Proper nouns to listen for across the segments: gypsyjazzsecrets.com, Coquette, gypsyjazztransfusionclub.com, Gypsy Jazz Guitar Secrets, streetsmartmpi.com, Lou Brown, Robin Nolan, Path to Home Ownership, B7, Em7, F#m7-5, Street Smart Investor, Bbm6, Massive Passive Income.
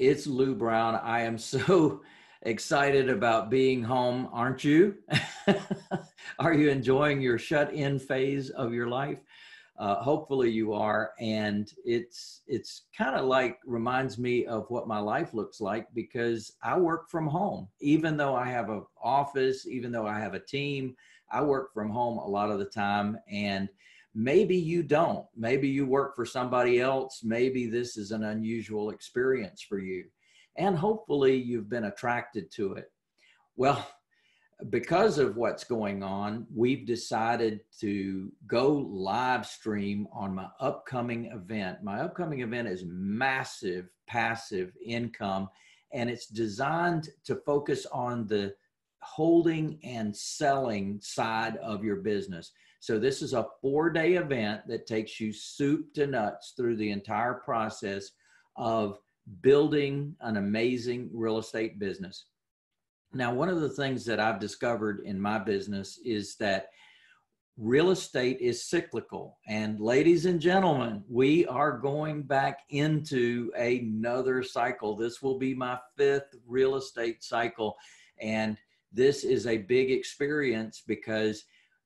It's Lou Brown. I am so excited about being home, aren't you? Are you enjoying your shut-in phase of your life? Hopefully you are, and it's kind of like reminds me of what my life looks like, because I work from home. Even though I have an office, even though I have a team, I work from home a lot of the time. And maybe you don't. Maybe you work for somebody else. Maybe this is an unusual experience for you, and hopefully you've been attracted to it. Well, because of what's going on, we've decided to go live stream on my upcoming event. My upcoming event is Massive Passive Income, and it's designed to focus on the holding and selling side of your business. So this is a 4-day event that takes you soup to nuts through the entire process of building an amazing real estate business. Now, one of the things that I've discovered in my business is that real estate is cyclical. And ladies and gentlemen, we are going back into another cycle. This will be my 5th real estate cycle. And this is a big experience, because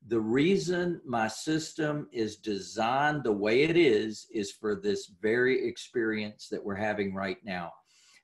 the reason my system is designed the way it is for this very experience that we're having right now.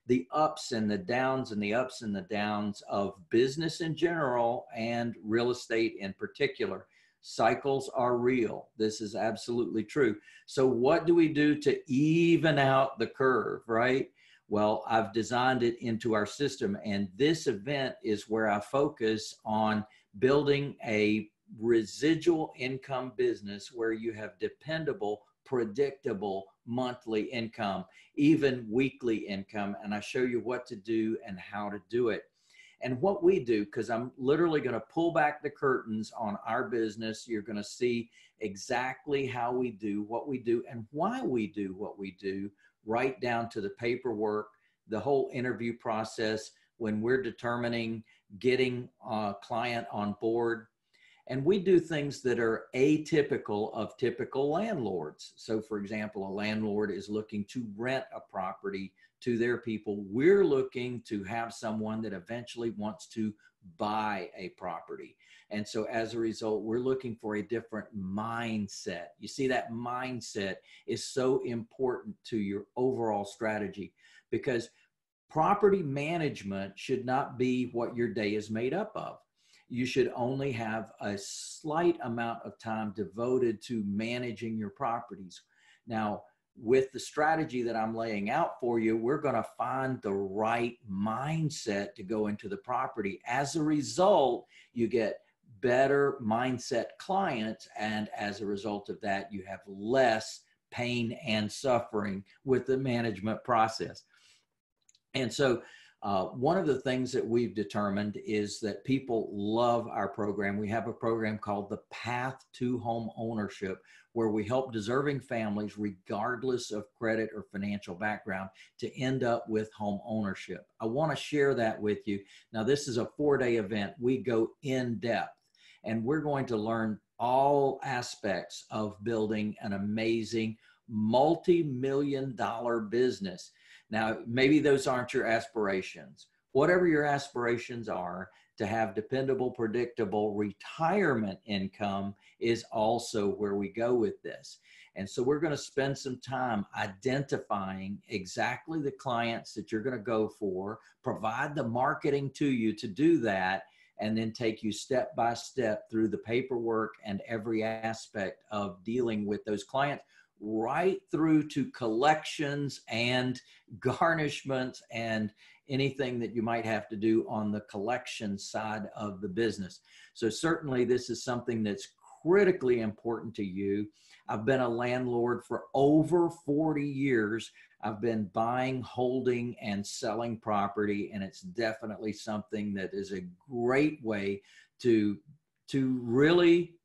The ups and the downs and the ups and the downs of business in general and real estate in particular. Cycles are real. This is absolutely true. So what do we do to even out the curve, right? Well, I've designed it into our system, and this event is where I focus on building a residual income business where you have dependable, predictable monthly income, even weekly income, and I show you what to do and how to do it. And what we do, because I'm literally going to pull back the curtains on our business, you're going to see exactly how we do what we do and why we do what we do, right down to the paperwork, the whole interview process when we're determining getting a client on board. And we do things that are atypical of typical landlords. So for example, a landlord is looking to rent a property to their people. We're looking to have someone that eventually wants to buy a property. And so as a result, we're looking for a different mindset. You see, that mindset is so important to your overall strategy, because property management should not be what your day is made up of. You should only have a slight amount of time devoted to managing your properties. Now, with the strategy that I'm laying out for you, we're going to find the right mindset to go into the property. As a result, you get better mindset clients, and as a result of that, you have less pain and suffering with the management process. And so, one of the things that we've determined is that people love our program. We have a program called the Path to Home Ownership, where we help deserving families, regardless of credit or financial background, to end up with home ownership. I want to share that with you. Now, this is a 4-day event. We go in depth, and we're going to learn all aspects of building an amazing multi-million-dollar business. Now, maybe those aren't your aspirations. Whatever your aspirations are, to have dependable, predictable retirement income is also where we go with this. And so we're going to spend some time identifying exactly the clients that you're going to go for, provide the marketing to you to do that, and then take you step by step through the paperwork and every aspect of dealing with those clients, right through to collections and garnishments and anything that you might have to do on the collection side of the business. So certainly this is something that's critically important to you. I've been a landlord for over 40 years. I've been buying, holding, and selling property, and it's definitely something that is a great way to really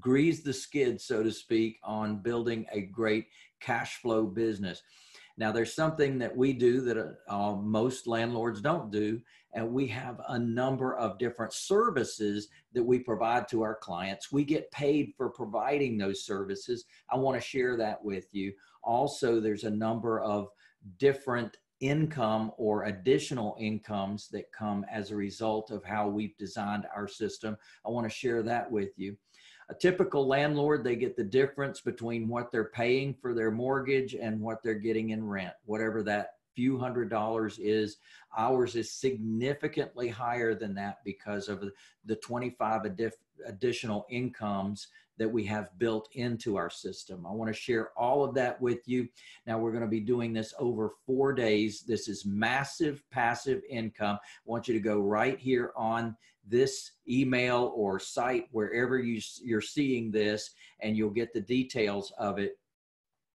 grease the skid, so to speak, on building a great cash flow business. Now, there's something that we do that most landlords don't do, and we have a number of different services that we provide to our clients. We get paid for providing those services. I want to share that with you. Also, there's a number of different income or additional incomes that come as a result of how we've designed our system. I want to share that with you. A typical landlord, they get the difference between what they're paying for their mortgage and what they're getting in rent, whatever that few $100s is. Ours is significantly higher than that because of the 25 additional incomes that we have built into our system. I want to share all of that with you. Now, we're going to be doing this over 4 days. This is Massive Passive Income. I want you to go right here on this email or site, wherever you're seeing this, and you'll get the details of it.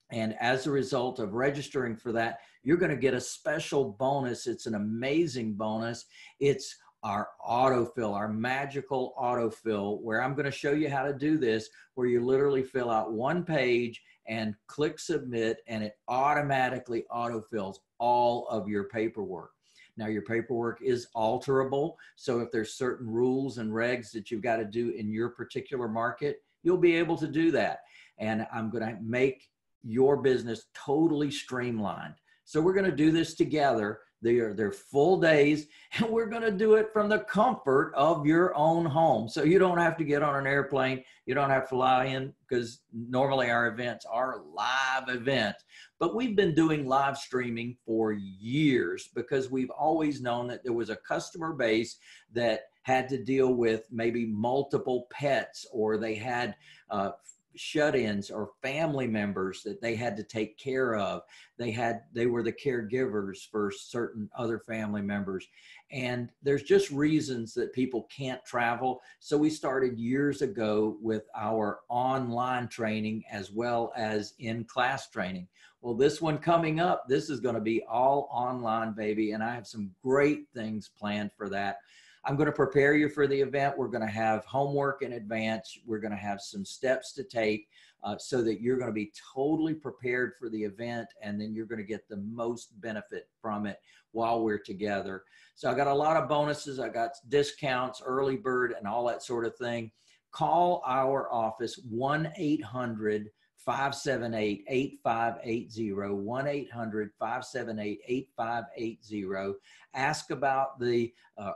And as a result of registering for that, you're going to get a special bonus. It's an amazing bonus. It's our autofill, our magical autofill, where I'm going to show you how to do this, where you literally fill out one page and click submit, and it automatically autofills all of your paperwork. Now, your paperwork is alterable, so if there's certain rules and regs that you've got to do in your particular market, you'll be able to do that. And I'm going to make your business totally streamlined. So we're going to do this together. They're full days, and we're going to do it from the comfort of your own home. So you don't have to get on an airplane. You don't have to fly in, because normally our events are live events. But we've been doing live streaming for years because we've always known that there was a customer base that had to deal with maybe multiple pets, or they had shut-ins or family members that they had to take care of. They were the caregivers for certain other family members. And there's just reasons that people can't travel. So we started years ago with our online training as well as in-class training. Well, this one coming up, this is going to be all online, baby. And I have some great things planned for that. I'm going to prepare you for the event. We're going to have homework in advance. We're going to have some steps to take so that you're going to be totally prepared for the event, and then you're going to get the most benefit from it while we're together. So I got a lot of bonuses. I got discounts, early bird, and all that sort of thing. Call our office, 1-800-578-8580, 1-800-578-8580. Ask about the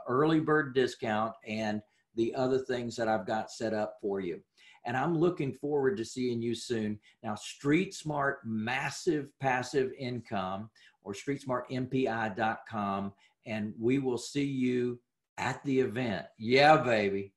early bird discount and the other things that I've got set up for you. And I'm looking forward to seeing you soon. Now, Street Smart Massive Passive Income, or streetsmartmpi.com, and we will see you at the event. Yeah, baby.